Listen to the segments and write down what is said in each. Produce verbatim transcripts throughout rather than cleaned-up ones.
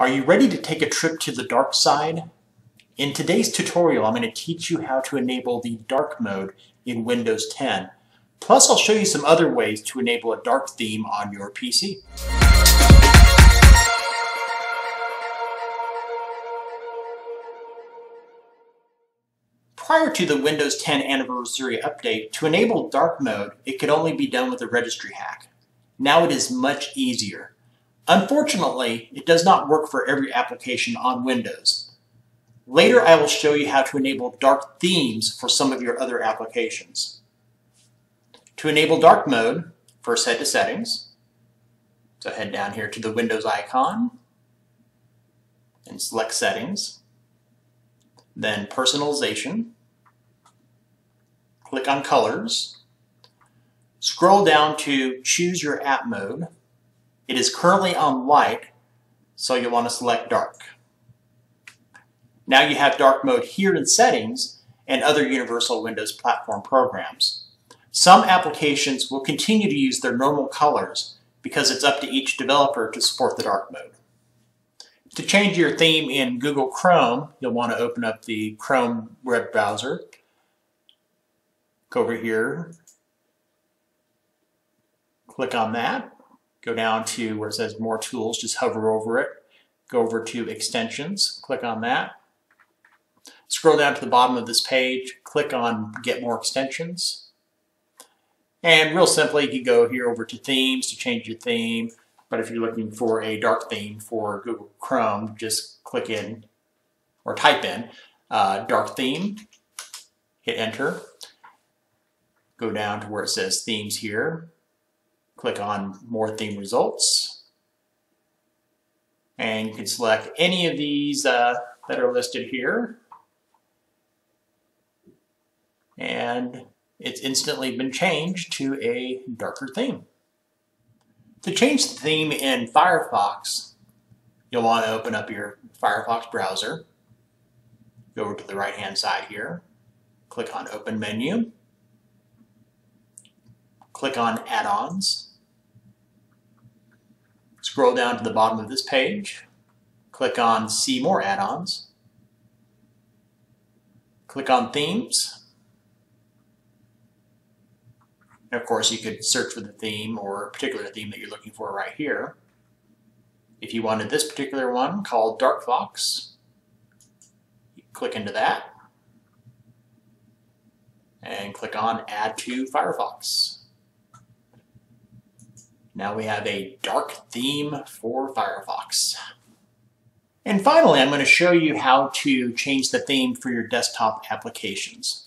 Are you ready to take a trip to the dark side? In today's tutorial, I'm going to teach you how to enable the dark mode in Windows ten. Plus, I'll show you some other ways to enable a dark theme on your P C. Prior to the Windows ten Anniversary update, to enable dark mode, it could only be done with a registry hack. Now it is much easier. Unfortunately, it does not work for every application on Windows. Later, I will show you how to enable dark themes for some of your other applications. To enable dark mode, first head to Settings. So head down here to the Windows icon and select Settings. Then Personalization. Click on Colors. Scroll down to Choose Your App Mode. It is currently on light, so you'll want to select dark. Now you have dark mode here in Settings and other Universal Windows Platform programs. Some applications will continue to use their normal colors because it's up to each developer to support the dark mode. To change your theme in Google Chrome, you'll want to open up the Chrome web browser. Go over here, click on that. Go down to where it says More Tools, just hover over it. Go over to Extensions, click on that. Scroll down to the bottom of this page, click on Get More Extensions. And real simply, you can go here over to Themes to change your theme. But if you're looking for a dark theme for Google Chrome, just click in or type in uh, dark theme, hit enter. Go down to where it says Themes here. Click on More Theme Results, and you can select any of these uh, that are listed here, and it's instantly been changed to a darker theme. To change the theme in Firefox, you'll want to open up your Firefox browser, go over to the right hand side here, click on Open Menu, click on Add-ons. Scroll down to the bottom of this page, click on See More Add-ons, click on Themes, and of course you could search for the theme or a particular theme that you're looking for right here. If you wanted this particular one called Dark Fox, you click into that and click on Add to Firefox. Now we have a dark theme for Firefox. And finally, I'm going to show you how to change the theme for your desktop applications.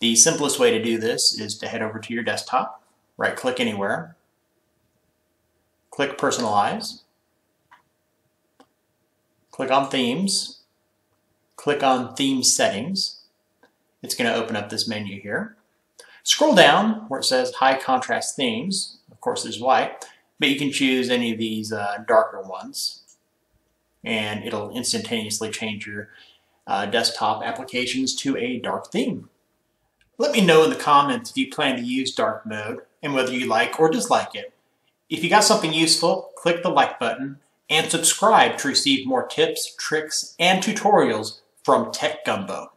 The simplest way to do this is to head over to your desktop, right-click anywhere, click Personalize, click on Themes, click on Theme Settings. It's going to open up this menu here. Scroll down where it says High Contrast Themes. Of course, there's white, but you can choose any of these uh, darker ones, and it'll instantaneously change your uh, desktop applications to a dark theme. Let me know in the comments if you plan to use dark mode and whether you like or dislike it. If you got something useful, click the like button and subscribe to receive more tips, tricks, and tutorials from Tech Gumbo.